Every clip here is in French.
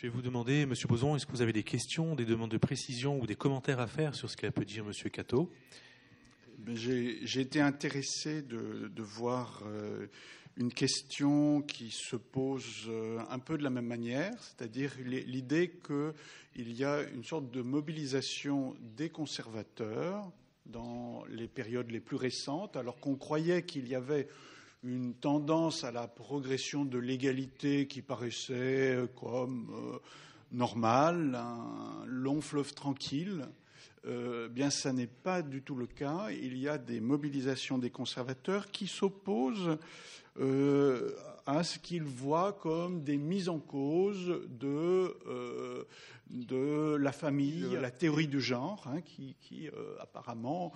Je vais vous demander, M. Bozon, est-ce que vous avez des questions, des demandes de précision ou des commentaires à faire sur ce qu'a pu dire M. Cato? J'ai été intéressé de voir une question qui se pose un peu de la même manière, c'est-à-dire l'idée qu'il y a une sorte de mobilisation des conservateurs dans les périodes les plus récentes, alors qu'on croyait qu'il y avait une tendance à la progression de l'égalité qui paraissait comme normale, un long fleuve tranquille. Bien, ça n'est pas du tout le cas. Il y a des mobilisations des conservateurs qui s'opposent à ce qu'ils voient comme des mises en cause de la famille, la théorie du genre, hein, qui apparemment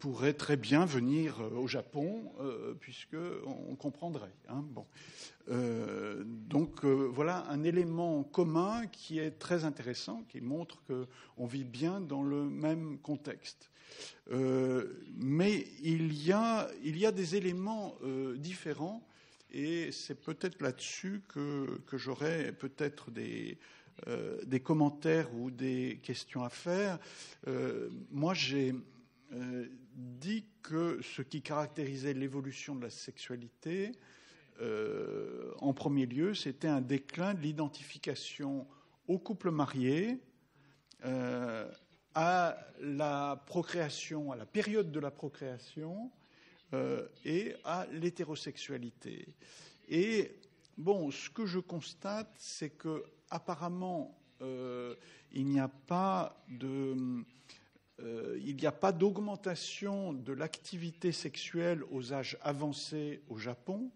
pourrait très bien venir au Japon, puisqu'on comprendrait. Hein, bon. Donc voilà un élément commun qui est très intéressant, qui montre qu'on vit bien dans le même contexte. Mais il y a des éléments différents, et c'est peut-être là-dessus que j'aurais peut-être des commentaires ou des questions à faire. Moi, j'ai dit que ce qui caractérisait l'évolution de la sexualité, en premier lieu, c'était un déclin de l'identification au couple marié, à la procréation, à la période de la procréation, et à l'hétérosexualité. Et bon, ce que je constate, c'est que apparemment, il n'y a pas d'augmentation de l'activité sexuelle aux âges avancés au Japon,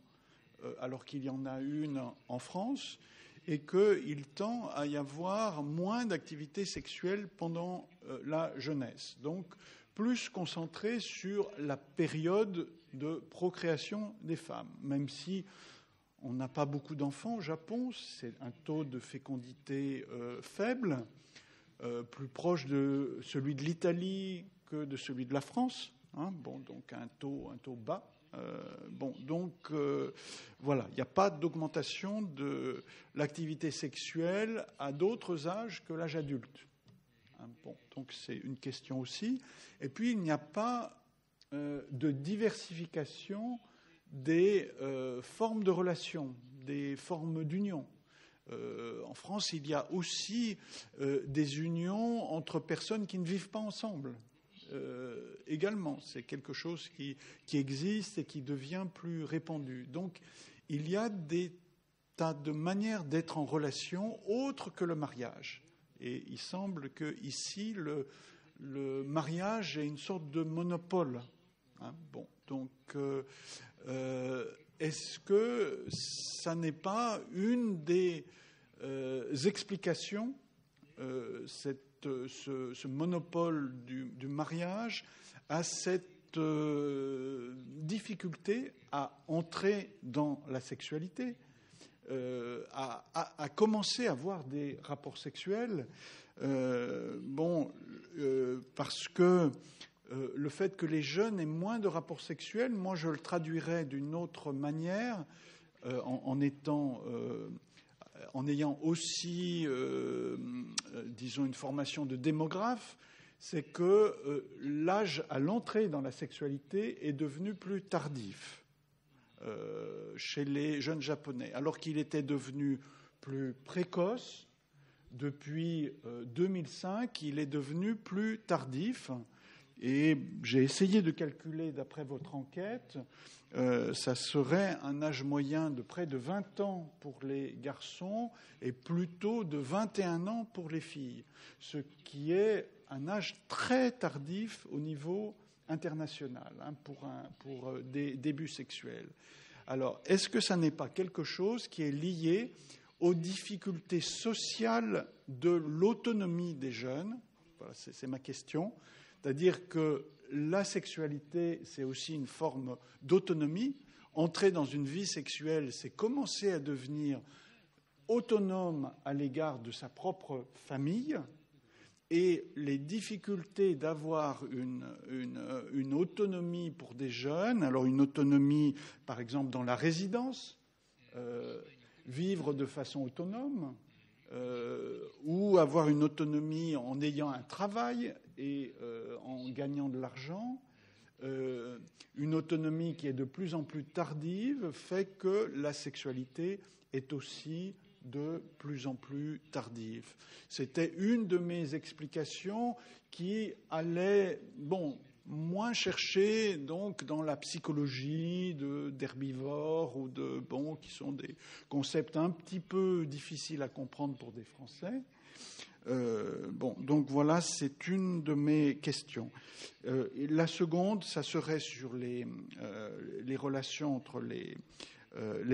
alors qu'il y en a une en France, et qu'il tend à y avoir moins d'activité sexuelle pendant la jeunesse. Donc, plus concentré sur la période de procréation des femmes, même si on n'a pas beaucoup d'enfants au Japon, c'est un taux de fécondité faible, plus proche de celui de l'Italie que de celui de la France, hein, bon, donc un taux bas. Voilà, il n'y a pas d'augmentation de l'activité sexuelle à d'autres âges que l'âge adulte. Bon, donc c'est une question aussi. Et puis, il n'y a pas de diversification des formes de relations, des formes d'union. En France, il y a aussi des unions entre personnes qui ne vivent pas ensemble. Également, c'est quelque chose qui existe et qui devient plus répandu. Donc, il y a des tas de manières d'être en relation autres que le mariage. Et il semble qu'ici, le mariage est une sorte de monopole. Hein, bon, donc, est-ce que ça n'est pas une des explications, ce monopole du mariage, à cette difficulté à entrer dans la sexualité ? À commencer à avoir des rapports sexuels, parce que le fait que les jeunes aient moins de rapports sexuels, moi je le traduirais d'une autre manière, en ayant aussi, disons, une formation de démographe, c'est que l'âge à l'entrée dans la sexualité est devenu plus tardif chez les jeunes Japonais, alors qu'il était devenu plus précoce. Depuis 2005, il est devenu plus tardif. Et j'ai essayé de calculer, d'après votre enquête, ça serait un âge moyen de près de 20 ans pour les garçons et plutôt de 21 ans pour les filles, ce qui est un âge très tardif au niveau international, hein, pour des débuts sexuels. Alors, est-ce que ça n'est pas quelque chose qui est lié aux difficultés sociales de l'autonomie des jeunes ? Voilà, c'est ma question. C'est-à-dire que la sexualité, c'est aussi une forme d'autonomie. Entrer dans une vie sexuelle, c'est commencer à devenir autonome à l'égard de sa propre famille. Et les difficultés d'avoir une autonomie pour des jeunes, alors une autonomie, par exemple, dans la résidence, vivre de façon autonome, ou avoir une autonomie en ayant un travail et en gagnant de l'argent. Une autonomie qui est de plus en plus tardive fait que la sexualité est aussi de plus en plus tardive. C'était une de mes explications qui allait, moins chercher donc dans la psychologie d'herbivores ou de qui sont des concepts un petit peu difficiles à comprendre pour des Français. Donc voilà, c'est une de mes questions. La seconde, ça serait sur les relations entre les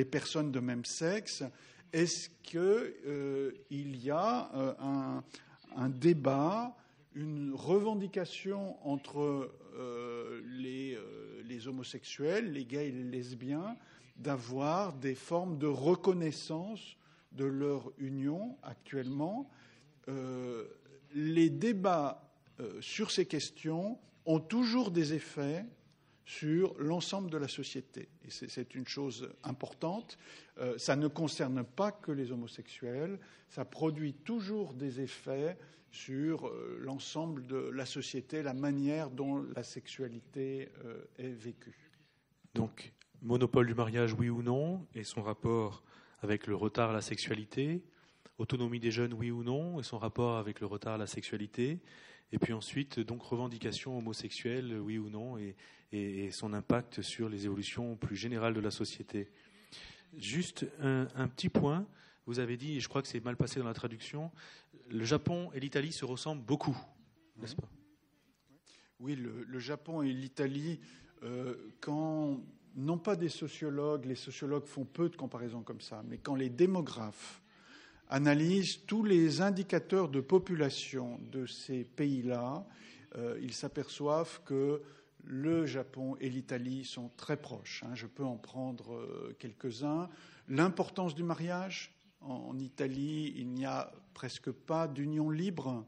personnes de même sexe. Est-ce que il y a un débat, une revendication entre les homosexuels, les gays et les lesbiens, d'avoir des formes de reconnaissance de leur union actuellement? Les débats sur ces questions ont toujours des effets sur l'ensemble de la société. Et c'est une chose importante. Ça ne concerne pas que les homosexuels. Ça produit toujours des effets sur l'ensemble de la société, la manière dont la sexualité est vécue. Donc, monopole du mariage, oui ou non, et son rapport avec le retard à la sexualité. Autonomie des jeunes, oui ou non, et son rapport avec le retard à la sexualité. Et puis ensuite, donc, revendication homosexuelle, oui ou non, et son impact sur les évolutions plus générales de la société. Juste un petit point. Vous avez dit, et je crois que c'est mal passé dans la traduction, le Japon et l'Italie se ressemblent beaucoup, n'est-ce pas? Oui, le Japon et l'Italie, quand, non pas des sociologues, les sociologues font peu de comparaisons comme ça, mais quand les démographes analyse tous les indicateurs de population de ces pays-là, ils s'aperçoivent que le Japon et l'Italie sont très proches. Je peux en prendre quelques-uns. L'importance du mariage. En Italie, il n'y a presque pas d'union libre,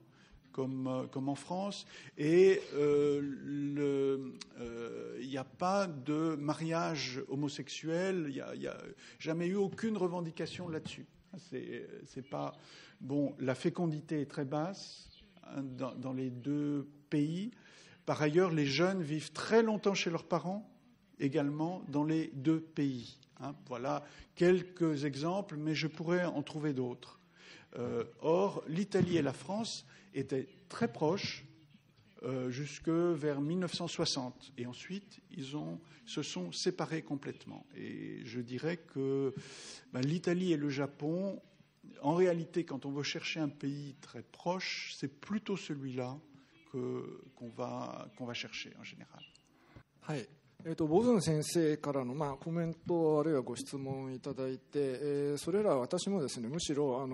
comme en France. Et il n'y a pas de mariage homosexuel. Il n'y a jamais eu aucune revendication là-dessus. C'est pas bon. La fécondité est très basse dans les deux pays. Par ailleurs, les jeunes vivent très longtemps chez leurs parents, également dans les deux pays. Voilà quelques exemples, mais je pourrais en trouver d'autres. Or, l'Italie et la France étaient très proches jusque vers 1960. Et ensuite, ils se sont séparés complètement. Et je dirais que l'Italie et le Japon, en réalité, quand on veut chercher un pays très proche, c'est plutôt celui-là qu'on va chercher en général. Oui. ボゾン先生からの、コメントあるいはご質問いただいて、それらは私もですね、むしろ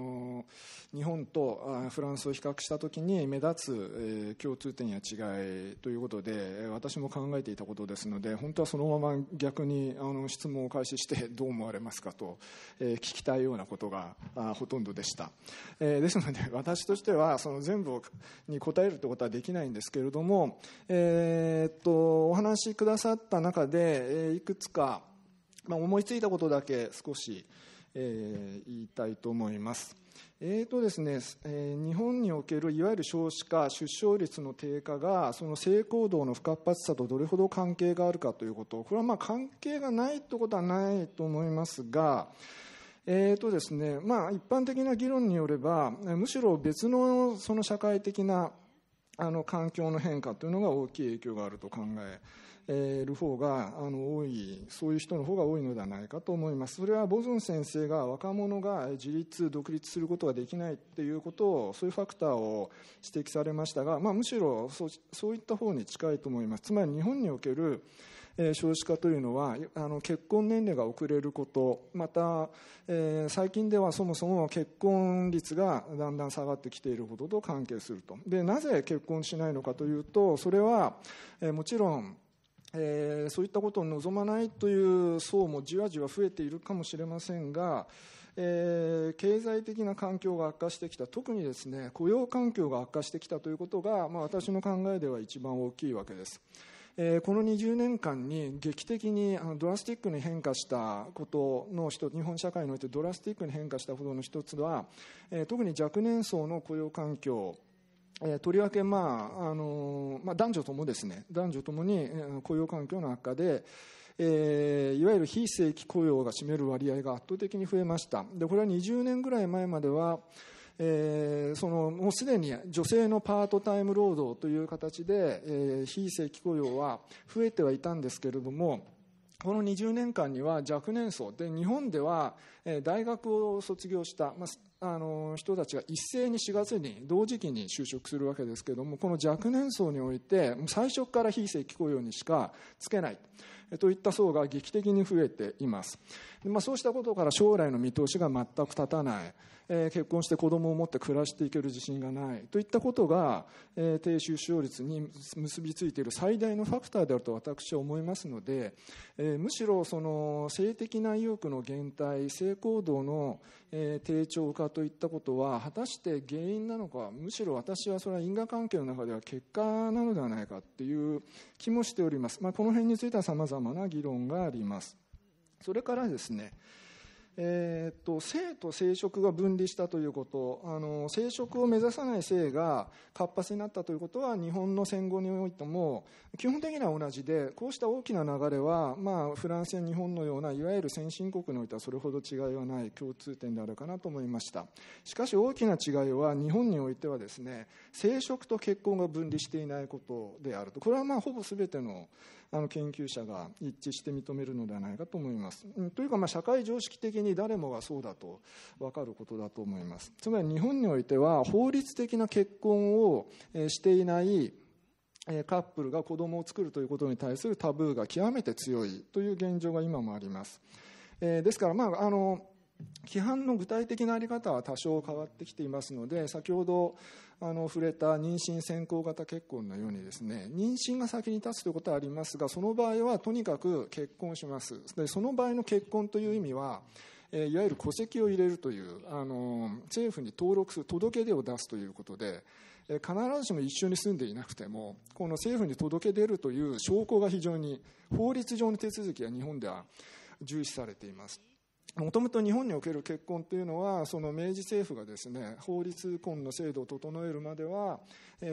日本とフランスを比較したときに目立つ、共通点や違いということで私も考えていたことですので、本当はそのまま逆に質問を開始してどう思われますかと、聞きたいようなことがほとんどでした、ですので私としてはその全部に答えるということはできないんですけれども、お話しくださった中でいくつか思いついたことだけ少し言いたいと思います。ですね、日本におけるいわゆる少子化、出生率の低下がその性行動の不活発さとどれほど関係があるかということ、これは関係がないということはないと思いますが、ですね、一般的な議論によればむしろ別のその社会的な環境の変化というのが大きい影響があると考える方が多い、そういう人の方が多いのではないかと思います。それはボゾン先生が若者が自立独立することができないっていうことを、そういうファクターを指摘されましたが、むしろそういった方に近いと思います。つまり日本における少子化というのは結婚年齢が遅れること、また、最近ではそもそも結婚率がだんだん下がってきていることと関係すると。でなぜ結婚しないのかというと、それは、もちろん、そういったことを望まないという層もじわじわ増えているかもしれませんが、経済的な環境が悪化してきた、特にですね、雇用環境が悪化してきたということが、私の考えでは一番大きいわけです。この20年間に劇的にドラスティックに変化したことの一つ、日本社会においてドラスティックに変化したことの一つは、特に若年層の雇用環境、とりわけ、男女ともですね、男女ともに雇用環境の悪化で、いわゆる非正規雇用が占める割合が圧倒的に増えました。で、これは20年ぐらい前までは、もうすでに女性のパートタイム労働という形で、非正規雇用は増えてはいたんですけれども、この20年間には若年層で、日本では大学を卒業した、人たちが一斉に4月に同時期に就職するわけですけれども、この若年層において最初から非正規雇用にしかつけないといった層が劇的に増えています。そうしたことから将来の見通しが全く立たない、結婚して子供を持って暮らしていける自信がないといったことが、低就業率に結びついている最大のファクターであると私は思いますので、むしろその性的な意欲の減退、性行動の、低調化といったことは果たして原因なのか、むしろ私はそれは因果関係の中では結果なのではないかという気もしております。この辺については様々な議論があります。それからですね、性と生殖が分離したということ、生殖を目指さない性が活発になったということは日本の戦後においても基本的には同じで、こうした大きな流れは、フランスや日本のようないわゆる先進国においてはそれほど違いはない共通点であるかなと思いました。しかし大きな違いは日本においてはですね、生殖と結婚が分離していないことであると。これはほぼ全ての研究者が一致して認めるのではないかと思います。というか、社会常識的に誰もがそうだと分かることだと思います。つまり日本においては法律的な結婚をしていないカップルが子供を作るということに対するタブーが極めて強いという現状が今もあります。ですから、規範の具体的な在り方は多少変わってきていますので、先ほど触れた妊娠先行型結婚のようにですね、妊娠が先に立つということはありますが、その場合はとにかく結婚します。で、その場合の結婚という意味は、いわゆる戸籍を入れるという政府に登録する届け出を出すということで、必ずしも一緒に住んでいなくてもこの政府に届け出るという証拠が非常に法律上の手続きが日本では重視されています。もともと日本における結婚というのは、その明治政府がですね、法律婚の制度を整えるまでは、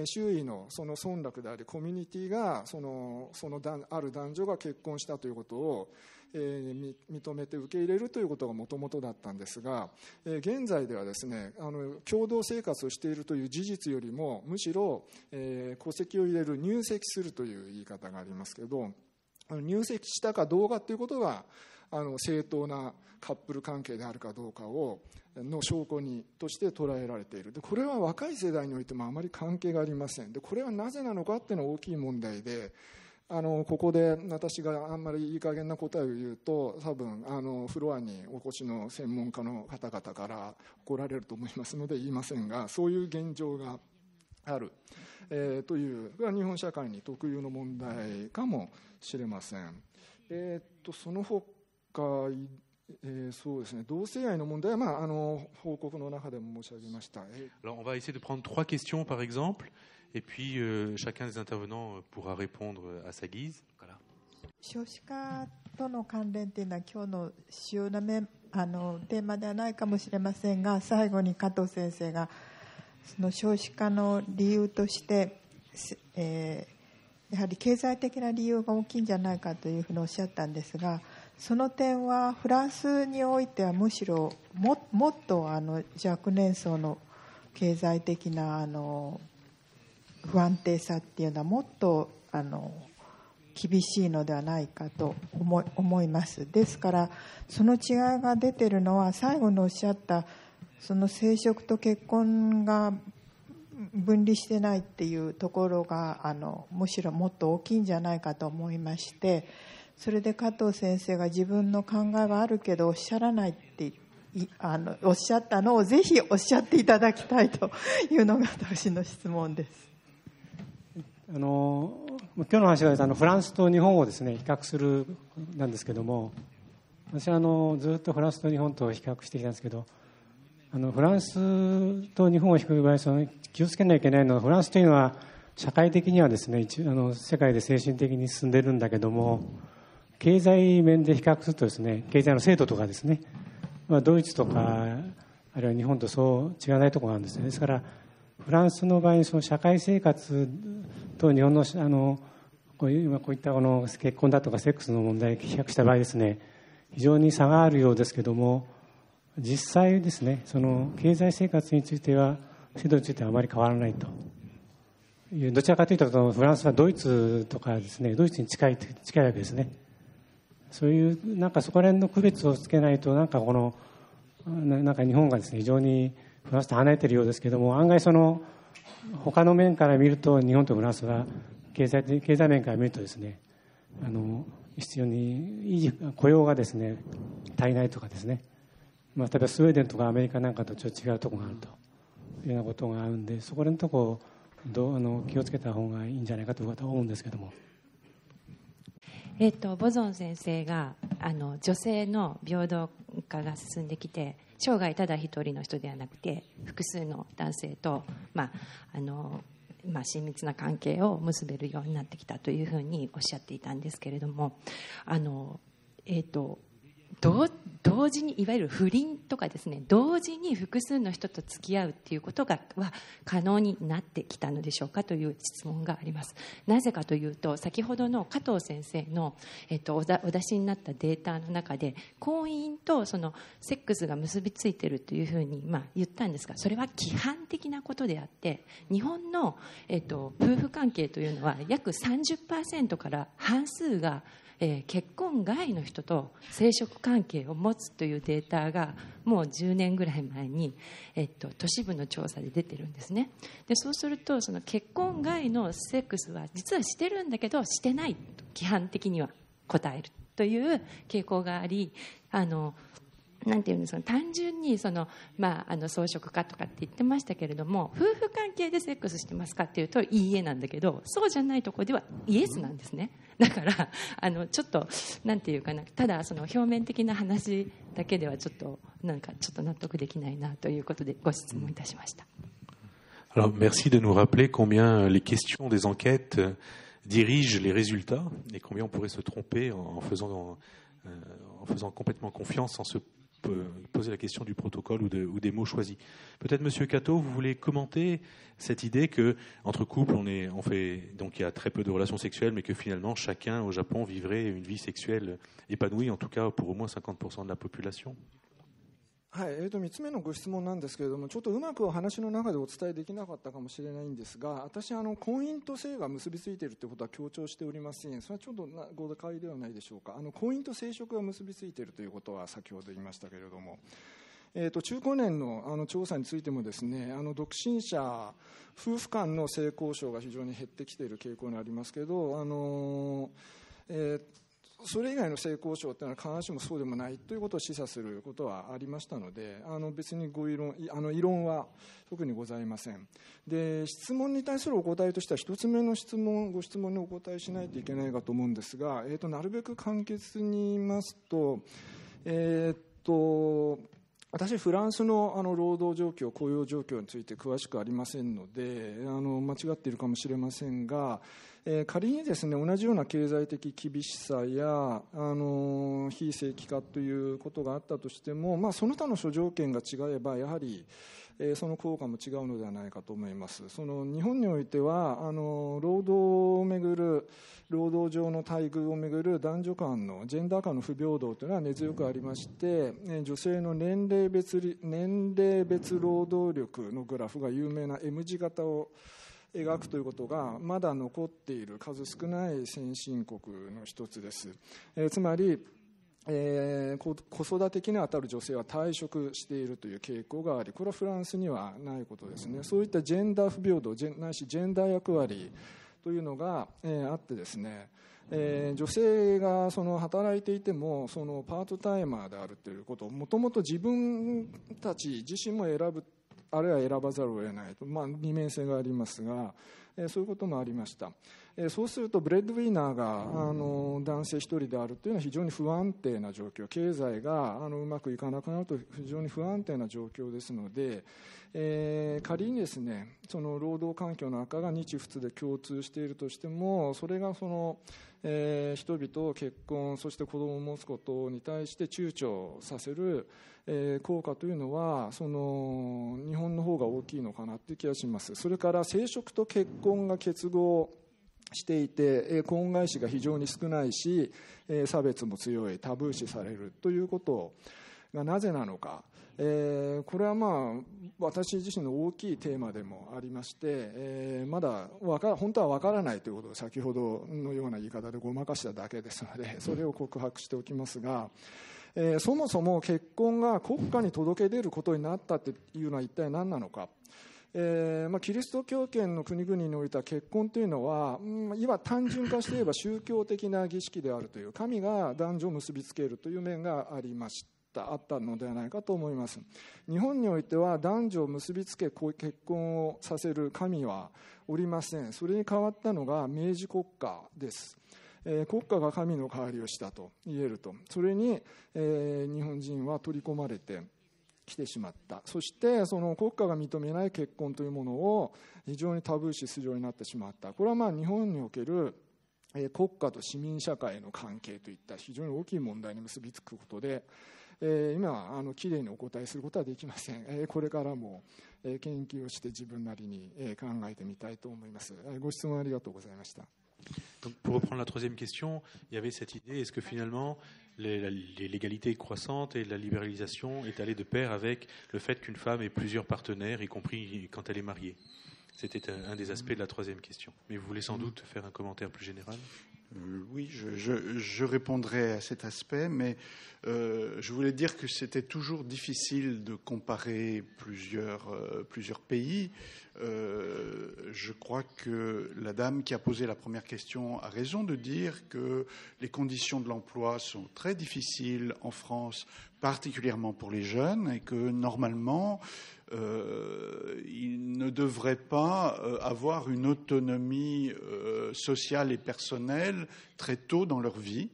周囲のその村落でありコミュニティがある男女が結婚したということを認めて受け入れるということがもともとだったんですが、現在ではですね、共同生活をしているという事実よりも、むしろ戸籍を入れる、入籍するという言い方がありますけど、入籍したかどうかということが正当なカップル関係であるかどうかの証拠にとして捉えられている。で、これは若い世代においてもあまり関係がありません。で、これはなぜなのかっていうのは大きい問題で、ここで私があんまりいい加減な答えを言うと、多分フロアにお越しの専門家の方々から怒られると思いますので言いませんが、そういう現状がある、という、これは日本社会に特有の問題かもしれません。その他、そうですね。Alors on va essayer de prendre trois questions par exemple, et puis chacun des intervenants pourra répondre à sa guise. Voilà. 少子化との関連というのは今日の主要なテーマではないかもしれませんが、最後に加藤先生がその少子化の理由として、やはり経済的な理由が大きいんじゃないかというふうにおっしゃったんですが、その点はフランスにおいてはむしろ もっと若年層の経済的な不安定さっていうのはもっと厳しいのではないかと思います。ですからその違いが出ているのは、最後におっしゃったその生殖と結婚が分離してないっていうところがむしろもっと大きいんじゃないかと思いまして、それで加藤先生が自分の考えはあるけどおっしゃらないっておっしゃったのをぜひおっしゃっていただきたいというのが私の質問です。今日の話はフランスと日本をですね、比較するなんですけども、私はずっとフランスと日本と比較してきたんですけど、フランスと日本を比較する場合、気をつけなきゃいけないのは、フランスというのは社会的にはですね、世界で先進的に進んでるんだけども、経済面で比較するとですね、経済の制度とかですね、まあ、ドイツとかあるいは日本とそう違わないところがあるんですね。ですからフランスの場合にその社会生活と日本のこういったこの結婚だとかセックスの問題を比較した場合ですね、非常に差があるようですけども、実際ですね、その経済生活については制度についてはあまり変わらないという、どちらかというとフランスはドイツとかですね、ドイツに近いわけですね。そういうなんかそこら辺の区別をつけないと、なんかこのなんか日本がですね、非常にフランスと離れているようですけども、案外その他の面から見ると日本とフランスは経済面から見るとですね、必要にいい雇用がですね足りないとかですね、まあ、例えばスウェーデンとかアメリカなんかとちょっと違うところがあるというようなことがあるんで、そこら辺のところを気をつけた方がいいんじゃないかと僕は思うんですけども。ボゾン先生が女性の平等化が進んできて、生涯ただ一人の人ではなくて複数の男性と、親密な関係を結べるようになってきたというふうにおっしゃっていたんですけれども、同時にいわゆる不倫とかですね、同時に複数の人と付き合うということが可能になってきたのでしょうかという質問があります。なぜかというと、先ほどの加藤先生の、お出しになったデータの中で婚姻とそのセックスが結びついているというふうに、言ったんですが、それは規範的なことであって、日本の、夫婦関係というのは約 30% から半数が結婚外の人と生殖関係を持つというデータがもう10年ぐらい前に、都市部の調査で出てるんですね。でそうすると、その結婚外のセックスは実はしてるんだけどしてないと規範的には答えるという傾向があり、なんていうんですか、単純に装飾家とかって言ってましたけれども、夫婦関係でセックスしてますかっていうといいえなんだけど、そうじゃないとこではイエスなんですね。だからちょっとなんていうかな、ただその表面的な話だけではちょっとなんかちょっと納得できないなということでご質問いたしました。Alors, merci de nous rappeler combien les questions des enquêtes dirigent les résultats et combien on pourrait se tromper en faisant complètement confiance en se poser la question du protocole ou des mots choisis. Peut-être, Monsieur Kato, vous voulez commenter cette idée que entre couples, on fait donc il y a très peu de relations sexuelles, mais que finalement chacun au Japon vivrait une vie sexuelle épanouie, en tout cas pour au moins 50% de la population.はい、3つ目のご質問なんですけれども、ちょっとうまくお話の中でお伝えできなかったかもしれないんですが、私婚姻と性が結びついているということは強調しておりません。それはちょっと誤解ではないでしょうか。婚姻と生殖が結びついているということは先ほど言いましたけれども、中高年の調査についてもですね、独身者夫婦間の性交渉が非常に減ってきている傾向にありますけど、それ以外の性交渉というのは必ずしもそうでもないということを示唆することはありましたので、別に異論は特にございません。で、質問に対するお答えとしては、1つ目のご質問にお答えしないといけないかと思うんですが、なるべく簡潔に言いますと、私フランスの労働状況、雇用状況について詳しくありませんので、間違っているかもしれませんが、仮にですね、同じような経済的厳しさや非正規化ということがあったとしても、その他の諸条件が違えばやはり、その効果も違うのではないかと思います。その日本においては労働をめぐる、労働上の待遇をめぐる男女間のジェンダー間の不平等というのは根強くありまして、女性の年齢別労働力のグラフが有名な M 字型を描くということがまだ残っている数少ない先進国の一つです。つまり、子育て期にあたる女性は退職しているという傾向があり、これはフランスにはないことですね。そういったジェンダー不平等ないしジェンダー役割というのが、あってですね、女性が働いていてもパートタイマーであるということをもともと自分たち自身も選ぶ、あるいは選ばざるを得ないと、二面性がありますが、そういうこともありました。そうするとブレッドウィーナーが男性一人であるというのは非常に不安定な状況、経済がうまくいかなくなると非常に不安定な状況ですので、仮にですね、その労働環境の悪化が日仏で共通しているとしても、それがその人々を結婚、そして子供を持つことに対して躊躇させる効果というのは、その日本の方が大きいのかなという気がします。それから生殖と結婚が結合していて、婚外子が非常に少ないし、差別も強い、タブー視されるということがなぜなのか、これはまあ私自身の大きいテーマでもありまして、まだ本当は分からないということを先ほどのような言い方でごまかしただけですので、それを告白しておきますが、そもそも結婚が国家に届け出ることになったというのは一体何なのか。キリスト教圏の国々においては結婚というのは、今単純化して言えば宗教的な儀式であるという、神が男女を結びつけるという面があったのではないかと思います。日本においては男女を結びつけ結婚をさせる神はおりません。それに変わったのが明治国家です。国家が神の代わりをしたと言えると、それに、日本人は取り込まれて来てしまった。そしてその国家が認めない結婚というものを非常にタブー視するようになってしまった。これはまあ日本における国家と市民社会の関係といった非常に大きい問題に結びつくことで、今きれいにお答えすることはできません。これからも研究をして自分なりに考えてみたいと思います。ご質問ありがとうございました。Donc, pour reprendre la troisième question, il y avait cette idée, est-ce que finalement l'égalité croissante et la libéralisation est allée de pair avec le fait qu'une femme ait plusieurs partenaires, y compris quand elle est mariée? C'était un des aspects de la troisième question. Mais vous voulez sans doute faire un commentaire plus général? Oui, je répondrai à cet aspect, mais je voulais dire que c'était toujours difficile de comparer plusieurs pays. Je crois que la dame qui a posé la première question a raison de dire que les conditions de l'emploi sont très difficiles en France, particulièrement pour les jeunes, et que normalement, il ne devrait pas avoir une autonomie sociale et personnelle très tôt dans leur vie.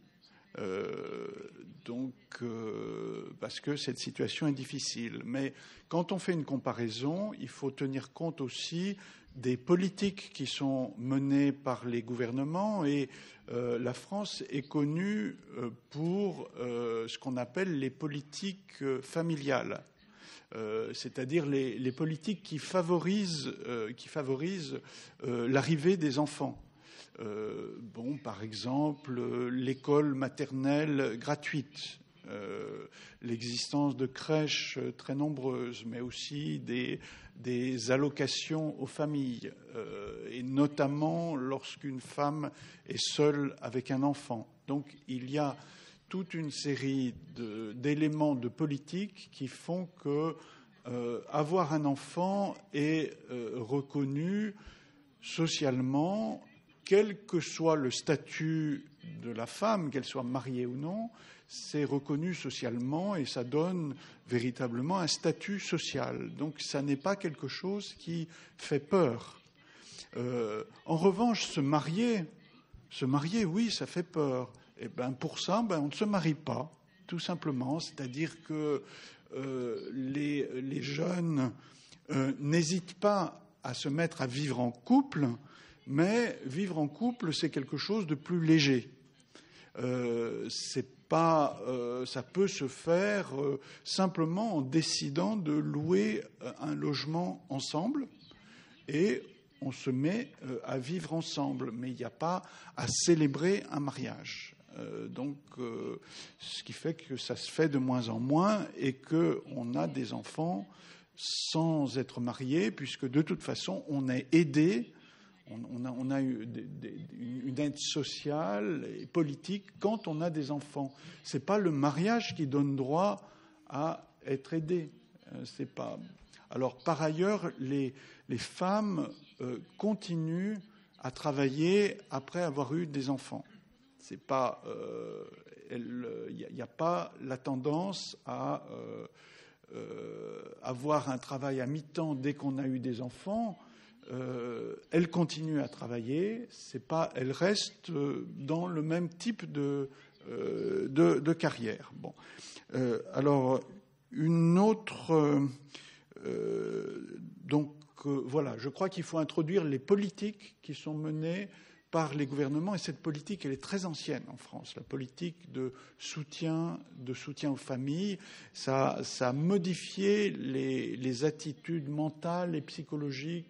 Parce que cette situation est difficile. Mais quand on fait une comparaison, il faut tenir compte aussi des politiques qui sont menées par les gouvernements, et la France est connue pour ce qu'on appelle les politiques familiales. C'est-à-dire les politiques qui favorisent l'arrivée des enfants. Par exemple, l'école maternelle gratuite, l'existence de crèches très nombreuses, mais aussi des allocations aux familles, et notamment lorsqu'une femme est seule avec un enfant. Donc il y a toute une série d'éléments de politique qui font que avoir un enfant est reconnu socialement, quel que soit le statut de la femme, qu'elle soit mariée ou non, c'est reconnu socialement et ça donne véritablement un statut social. Donc ça n'est pas quelque chose qui fait peur. En revanche, se marier, oui, ça fait peur. Et pour ça, on ne se marie pas, tout simplement. C'est-à-dire que les jeunes n'hésitent pas à se mettre à vivre en couple, mais vivre en couple, c'est quelque chose de plus léger. Ça peut se faire simplement en décidant de louer un logement ensemble et on se met à vivre ensemble, mais il n'y a pas à célébrer un mariage. Ce qui fait que ça se fait de moins en moins et qu'on a des enfants sans être mariés, puisque de toute façon, on est aidé. On a eu une aide sociale et politique quand on a des enfants. Ce n'est pas le mariage qui donne droit à être aidé. C'est pas... Alors, par ailleurs, les femmes continuent à travailler après avoir eu des enfants. C'est pas, y a pas la tendance à avoir un travail à mi-temps dès qu'on a eu des enfants. Elle continue à travailler, c'est pas, elle reste dans le même type de carrière. Bon. Alors, une autre... voilà, je crois qu'il faut introduire les politiques qui sont menées par les gouvernements, et cette politique, elle est très ancienne en France, la politique de soutien aux familles. Ça a modifié les attitudes mentales et psychologiques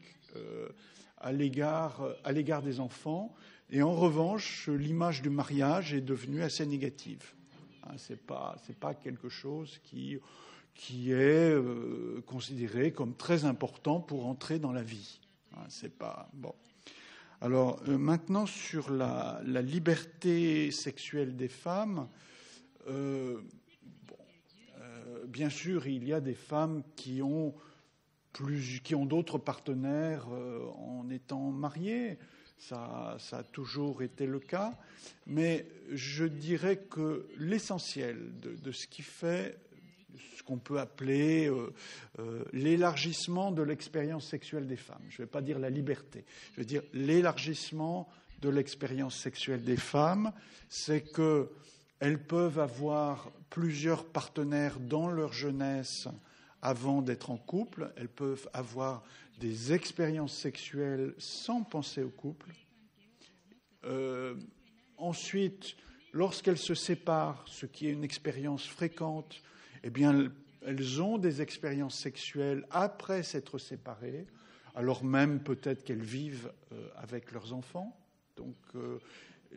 à l'égard des enfants. Et en revanche, l'image du mariage est devenue assez négative. Hein, c'est pas quelque chose qui est considéré comme très important pour entrer dans la vie. Hein, c'est pas bon. Alors maintenant sur la liberté sexuelle des femmes, bien sûr il y a des femmes qui ont d'autres partenaires en étant mariées. Ça a toujours été le cas, mais je dirais que l'essentiel de ce qui fait ce qu'on peut appeler l'élargissement de l'expérience sexuelle des femmes. Je ne vais pas dire la liberté, je vais dire l'élargissement de l'expérience sexuelle des femmes, c'est qu'elles peuvent avoir plusieurs partenaires dans leur jeunesse avant d'être en couple, elles peuvent avoir des expériences sexuelles sans penser au couple. Ensuite, lorsqu'elles se séparent, ce qui est une expérience fréquente, eh bien, elles ont des expériences sexuelles après s'être séparées, alors même peut-être qu'elles vivent avec leurs enfants. Donc,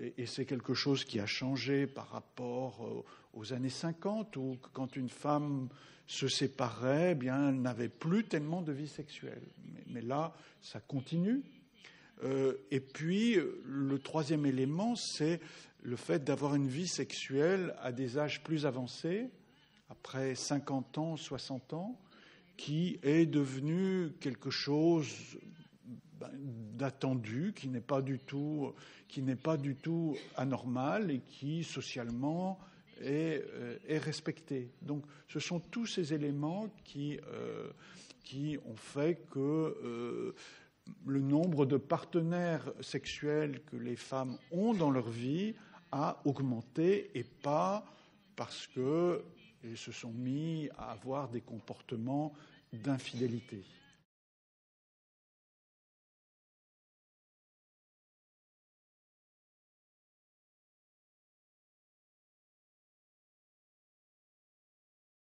et c'est quelque chose qui a changé par rapport aux années 50, où quand une femme se séparait, eh bien, elle n'avait plus tellement de vie sexuelle. Mais là, ça continue. Et puis, le troisième élément, c'est le fait d'avoir une vie sexuelle à des âges plus avancés, après 50 ans, 60 ans, qui est devenu quelque chose d'attendu, qui n'est pas du tout anormal et qui, socialement, est respecté. Donc, ce sont tous ces éléments qui ont fait que le nombre de partenaires sexuels que les femmes ont dans leur vie a augmenté, et pas parce que... et se sont mis à avoir des comportements d'infidélité.